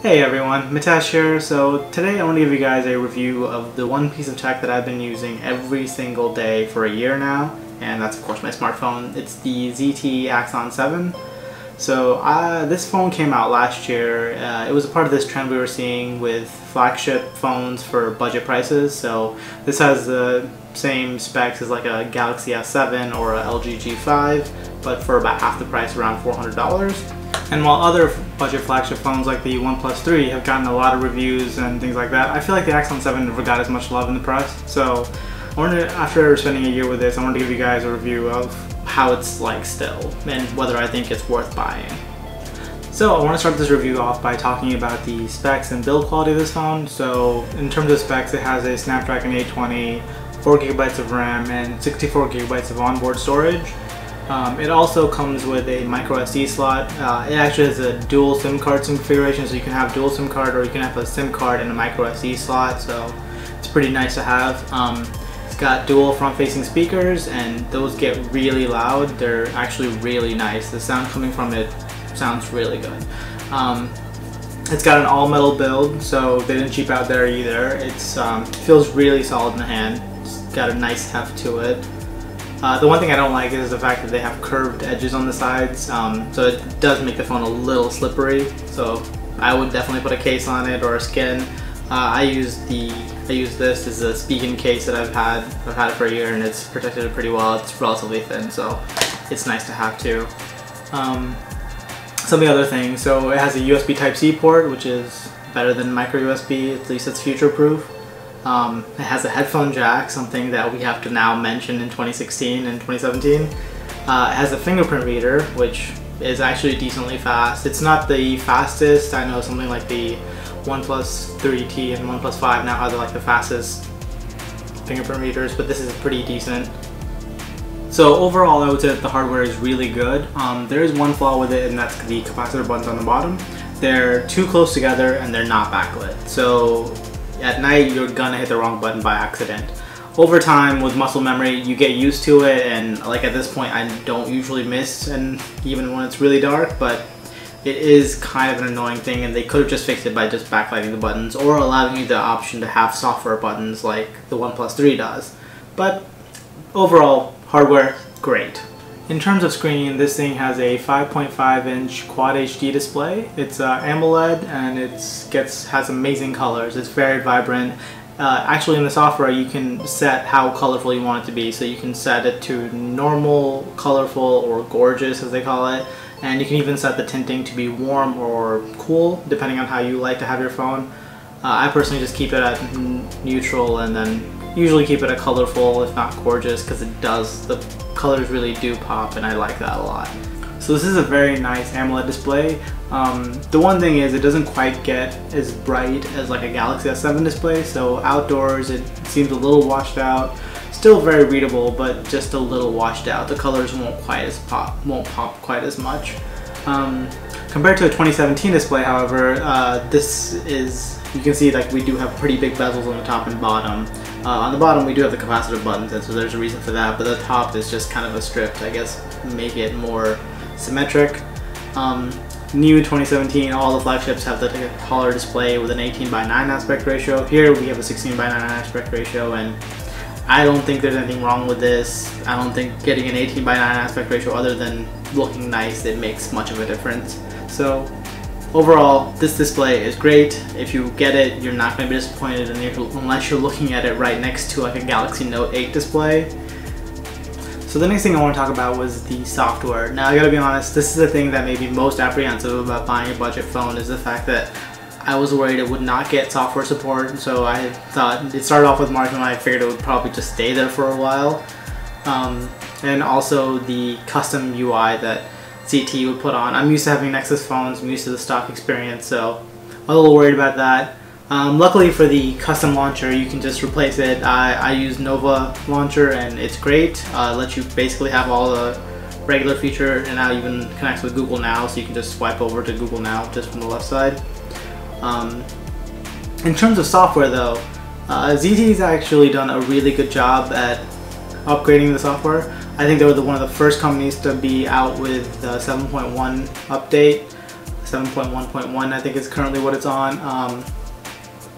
Hey everyone, Mitesh here. So today I want to give you guys a review of the one piece of tech that I've been using every single day for a year now, and that's of course my smartphone. It's the ZTE Axon 7. So this phone came out last year. It was a part of this trend we were seeing with flagship phones for budget prices. So this has the same specs as like a Galaxy S7 or a LG G5, but for about half the price, around $400. And while other budget flagship phones like the OnePlus 3 have gotten a lot of reviews and things like that, I feel like the Axon 7 never got as much love in the press. So I wanted to, after spending a year with this, I wanted to give you guys a review of how it's like still and whether I think it's worth buying. So I want to start this review off by talking about the specs and build quality of this phone. So in terms of specs, it has a Snapdragon 820, 4GB of RAM, and 64GB of onboard storage. It also comes with a micro SD slot. It actually has a dual SIM card configuration, so you can have dual SIM card or you can have a SIM card and a micro SD slot, so it's pretty nice to have. It's got dual front-facing speakers, and those get really loud. They're actually really nice. The sound coming from it sounds really good. It's got an all-metal build, so they didn't cheap out there either. It feels really solid in the hand. It's got a nice heft to it. The one thing I don't like is the fact that they have curved edges on the sides, so it does make the phone a little slippery. So I would definitely put a case on it or a skin. I use this as a Spigen case that I've had it for a year, and it's protected it pretty well. It's relatively thin, so it's nice to have too. Some of the other things, so it has a USB Type-C port, which is better than micro USB. At least it's future-proof. It has a headphone jack, something that we have to now mention in 2016 and 2017. It has a fingerprint reader, which is actually decently fast. It's not the fastest. I know something like the OnePlus 3T and OnePlus 5 now have like the fastest fingerprint readers, but this is pretty decent. So overall, I would say that the hardware is really good. There is one flaw with it, and that's the capacitor buttons on the bottom. They're too close together and they're not backlit. So at night, you're gonna hit the wrong button by accident. Over time, with muscle memory, you get used to it, and like at this point, I don't usually miss, and even when it's really dark, but it is kind of an annoying thing, and they could have just fixed it by just backlighting the buttons or allowing you the option to have software buttons like the OnePlus 3 does. But overall, hardware, great. In terms of screen, this thing has a 5.5-inch Quad HD display. It's AMOLED, and it has amazing colors. It's very vibrant. Actually, in the software, you can set how colorful you want it to be. So you can set it to normal, colorful, or gorgeous, as they call it. And you can even set the tinting to be warm or cool, depending on how you like to have your phone. I personally just keep it at neutral, and then usually keep it a colorful, if not gorgeous, because the colors really do pop, and I like that a lot. So this is a very nice AMOLED display. The one thing is it doesn't quite get as bright as like a Galaxy S7 display, so outdoors it seems a little washed out. Still very readable, but just a little washed out. The colors won't pop quite as much. Compared to a 2017 display, however, you can see like we do have pretty big bezels on the top and bottom. On the bottom we do have the capacitive buttons, and so there's a reason for that, but the top is just kind of a strip, I guess, make it more symmetric. New 2017, all the flagships have the taller display with an 18:9 aspect ratio. Here we have a 16:9 aspect ratio, and I don't think there's anything wrong with this. I don't think getting an 18:9 aspect ratio, other than looking nice, it makes much of a difference. So overall, this display is great. If you get it, you're not going to be disappointed unless you're looking at it right next to like a Galaxy Note 8 display. So the next thing I want to talk about was the software. Now I gotta be honest, this is the thing that made me most apprehensive about buying a budget phone, is the fact that I was worried it would not get software support. So I thought it started off with Marshmallow, I figured it would probably just stay there for a while. And also the custom UI that ZTE would put on. I'm used to having Nexus phones, I'm used to the stock experience, so I'm a little worried about that. Luckily for the custom launcher, you can just replace it. I use Nova launcher, and it's great. Lets you basically have all the regular feature, and now even connects with Google Now, so you can just swipe over to Google Now just from the left side. In terms of software though, ZTE's actually done a really good job at upgrading the software. I think they were one of the first companies to be out with the 7.1 update. 7.1.1, I think is currently what it's on.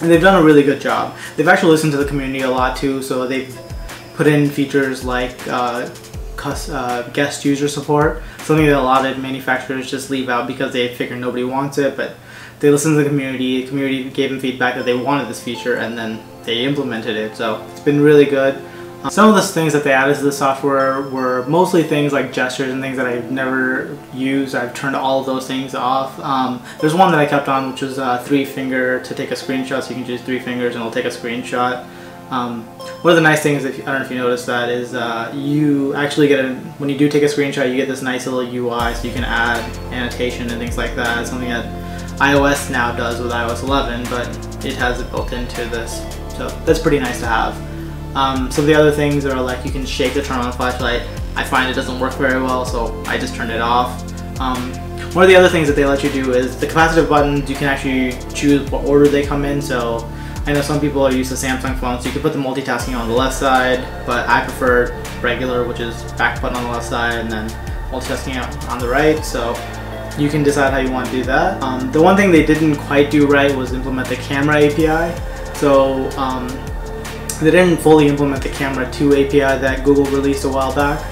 And they've done a really good job. They've actually listened to the community a lot too, so they've put in features like guest user support, something that a lot of manufacturers just leave out because they figure nobody wants it, but they listened to the community. The community gave them feedback that they wanted this feature, and then they implemented it, so it's been really good. Some of the things that they added to the software were mostly things like gestures and things that I've never used. I've turned all of those things off. There's one that I kept on, which was three finger to take a screenshot, so you can use three fingers and it'll take a screenshot. One of the nice things, if, I don't know if you noticed that, is you actually get when you do take a screenshot, you get this nice little UI, so you can add annotation and things like that. It's something that iOS now does with iOS 11, but it has it built into this, so that's pretty nice to have. Some of the other things are like you can shake to turn on a flashlight. I find it doesn't work very well, so I just turned it off. One of the other things that they let you do is the capacitive buttons. You can actually choose what order they come in, so I know some people are used to Samsung phones, so you can put the multitasking on the left side, but I prefer regular, which is back button on the left side and then multitasking on the right, so you can decide how you want to do that. The one thing they didn't quite do right was implement the camera API. So they didn't fully implement the Camera 2 API that Google released a while back,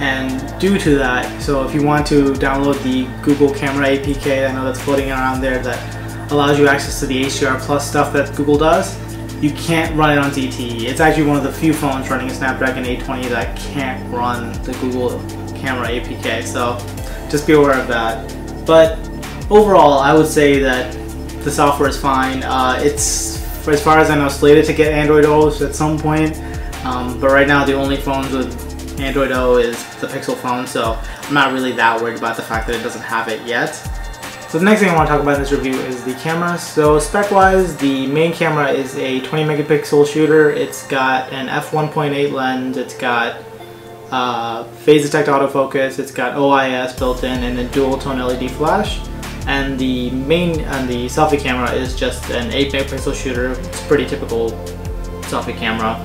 and due to that, so if you want to download the Google Camera APK, I know that's floating around there, that allows you access to the HDR Plus stuff that Google does, you can't run it on ZTE. It's actually one of the few phones running a Snapdragon 820 that can't run the Google Camera APK, so just be aware of that. But overall, I would say that the software is fine. It's, for as far as I know, slated to get Android O at some point, but right now the only phones with Android O is the Pixel phone, so I'm not really that worried about the fact that it doesn't have it yet. So the next thing I want to talk about in this review is the camera. So spec-wise, the main camera is a 20 megapixel shooter. It's got an f1.8 lens, it's got phase detect autofocus, it's got OIS built in, and a dual tone LED flash. And the main and the selfie camera is just an 8 megapixel shooter. It's a pretty typical selfie camera.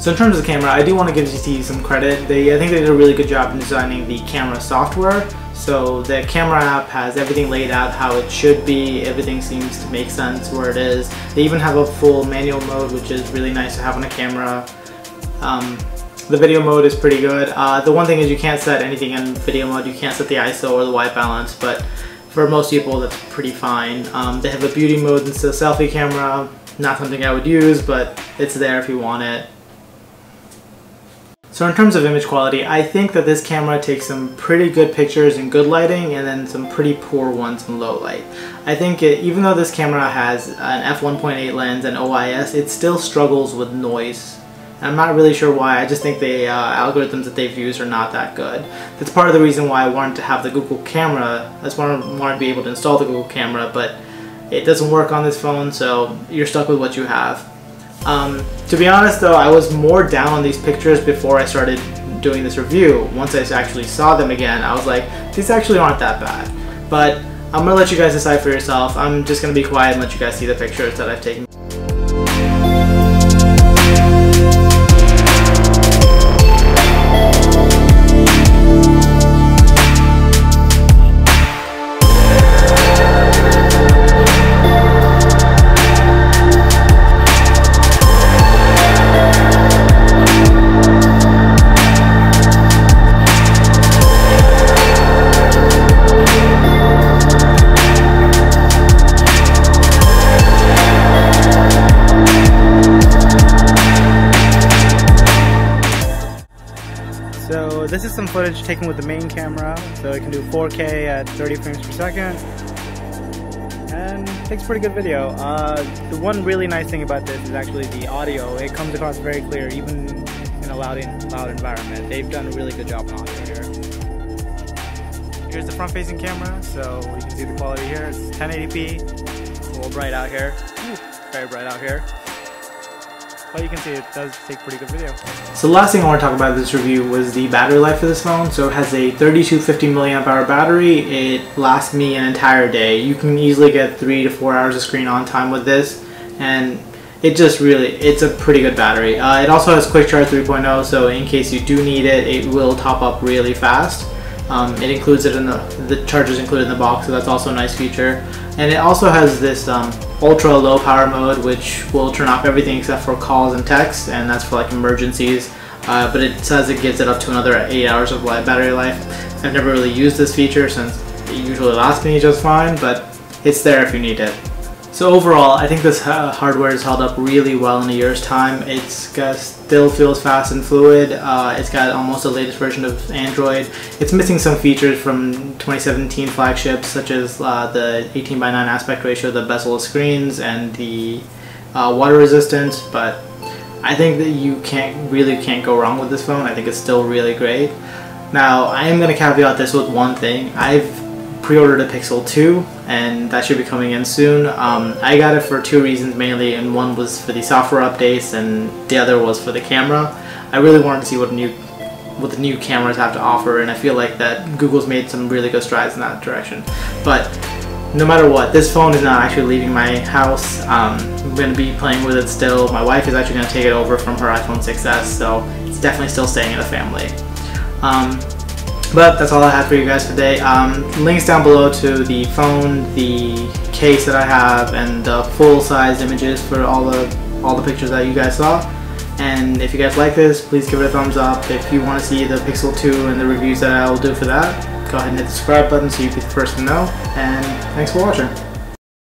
So in terms of the camera, I do want to give ZTE some credit. I think they did a really good job in designing the camera software. So the camera app has everything laid out how it should be. Everything seems to make sense where it is. They even have a full manual mode, which is really nice to have on a camera. The video mode is pretty good. The one thing is you can't set anything in video mode. You can't set the ISO or the white balance, but for most people that's pretty fine. They have a beauty mode instead of selfie camera. Not something I would use, but it's there if you want it. So in terms of image quality, I think that this camera takes some pretty good pictures in good lighting and then some pretty poor ones in low light. I think even though this camera has an f1.8 lens and OIS, it still struggles with noise. I'm not really sure why. I just think the algorithms that they've used are not that good. That's part of the reason why I wanted to have the Google Camera. That's why I wanted to be able to install the Google Camera, but it doesn't work on this phone, so you're stuck with what you have. To be honest though, I was more down on these pictures before I started doing this review. Once I actually saw them again, I was like, these actually aren't that bad. But I'm going to let you guys decide for yourself. I'm just going to be quiet and let you guys see the pictures that I've taken. This is some footage taken with the main camera, so it can do 4K at 30 frames per second, and it takes pretty good video. The one really nice thing about this is actually the audio. It comes across very clear, even in a loud environment. They've done a really good job on audio here. Here's the front-facing camera, so you can see the quality here. It's 1080p, it's a little bright out here, very bright out here. But you can see it does take pretty good video. So the last thing I want to talk about in this review was the battery life for this phone. So it has a 3250 mAh battery. It lasts me an entire day. You can easily get 3 to 4 hours of screen on time with this, and it just really, it's a pretty good battery. It also has Quick Charge 3.0, so in case you do need it, it will top up really fast. It includes it in the charger's included in the box, so that's also a nice feature. And it also has this ultra low power mode, which will turn off everything except for calls and texts, and that's for like emergencies. But it says it gives it up to another 8 hours of battery life. I've never really used this feature since it usually lasts me just fine, but it's there if you need it. So overall, I think this hardware has held up really well in a year's time. It still feels fast and fluid. It's got almost the latest version of Android. It's missing some features from 2017 flagships, such as the 18:9 aspect ratio, the bezel screens, and the water resistance. But I think that you really can't go wrong with this phone. I think it's still really great. Now, I am going to caveat this with one thing. I've pre-ordered a Pixel 2, and that should be coming in soon. I got it for two reasons mainly, and one was for the software updates, and the other was for the camera. I really wanted to see what the new cameras have to offer, and I feel like that Google's made some really good strides in that direction. But no matter what, this phone is not actually leaving my house. I'm going to be playing with it still. My wife is actually going to take it over from her iPhone 6s, so it's definitely still staying in the family. But that's all I have for you guys today. Links down below to the phone, the case that I have, and the full-size images for all the pictures that you guys saw. And if you guys like this, please give it a thumbs up. If you want to see the Pixel 2 and the reviews that I will do for that, go ahead and hit the subscribe button so you'll be the first to know. And thanks for watching.